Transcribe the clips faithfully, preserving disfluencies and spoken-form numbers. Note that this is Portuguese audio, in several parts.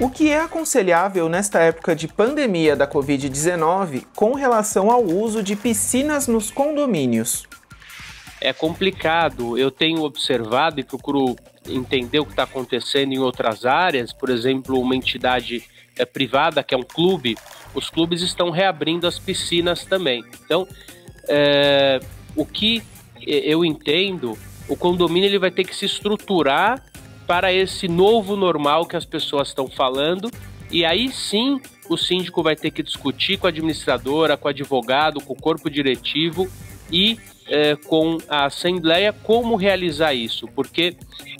O que é aconselhável nesta época de pandemia da covid dezenove com relação ao uso de piscinas nos condomínios? É complicado. Eu tenho observado e procuro entender o que está acontecendo em outras áreas. Por exemplo, uma entidade é, privada, que é um clube, os clubes estão reabrindo as piscinas também. Então, é, o que eu entendo, o condomínio ele vai ter que se estruturar para esse novo normal que as pessoas estão falando, e aí sim o síndico vai ter que discutir com a administradora, com o advogado, com o corpo diretivo e é, com a assembleia como realizar isso, porque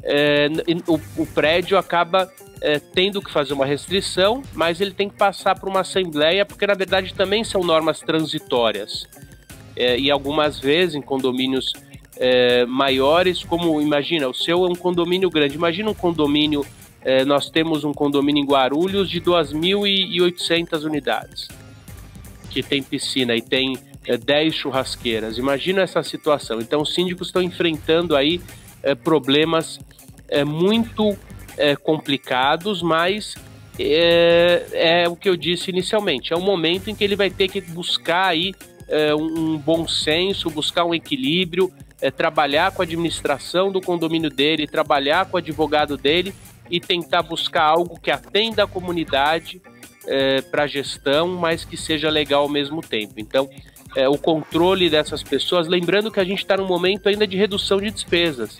é, o, o prédio acaba é, tendo que fazer uma restrição, mas ele tem que passar por uma assembleia, porque na verdade também são normas transitórias, é, e algumas vezes em condomínios É, maiores, como imagina, o seu é um condomínio grande, imagina um condomínio, é, nós temos um condomínio em Guarulhos de duas mil e oitocentas unidades, que tem piscina e tem é, dez churrasqueiras, imagina essa situação. Então os síndicos estão enfrentando aí é, problemas é, muito é, complicados, mas é, é o que eu disse inicialmente, é um momento em que ele vai ter que buscar aí é, um bom senso, buscar um equilíbrio, É trabalhar com a administração do condomínio dele, trabalhar com o advogado dele e tentar buscar algo que atenda a comunidade é, para a gestão, mas que seja legal ao mesmo tempo. Então, é, o controle dessas pessoas, lembrando que a gente está num momento ainda de redução de despesas.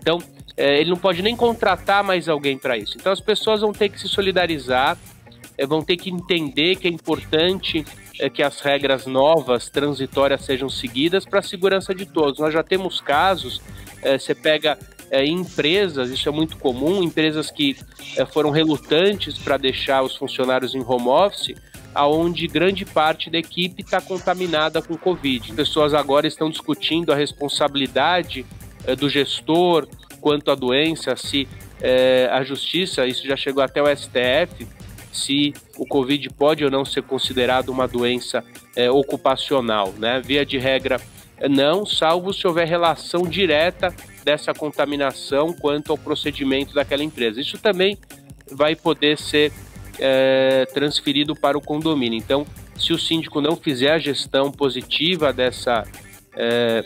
Então, é, ele não pode nem contratar mais alguém para isso. Então, as pessoas vão ter que se solidarizar, é, vão ter que entender que é importante é que as regras novas, transitórias, sejam seguidas para a segurança de todos. Nós já temos casos, é, você pega é, empresas, isso é muito comum, empresas que é, foram relutantes para deixar os funcionários em home office, aonde grande parte da equipe está contaminada com Covid. As pessoas agora estão discutindo a responsabilidade é, do gestor quanto à doença, se é, a justiça, isso já chegou até o S T F, se o Covid pode ou não ser considerado uma doença é, ocupacional, né? Via de regra, não, salvo se houver relação direta dessa contaminação quanto ao procedimento daquela empresa. Isso também vai poder ser é, transferido para o condomínio. Então, se o síndico não fizer a gestão positiva dessa, é,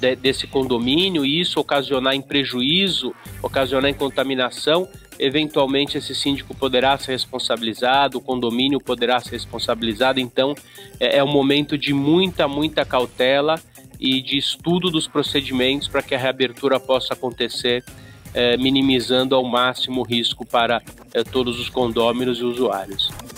de, desse condomínio e isso ocasionar em prejuízo, ocasionar em contaminação, eventualmente esse síndico poderá ser responsabilizado, o condomínio poderá ser responsabilizado. Então é um momento de muita, muita cautela e de estudo dos procedimentos para que a reabertura possa acontecer, eh, minimizando ao máximo o risco para eh, todos os condôminos e usuários.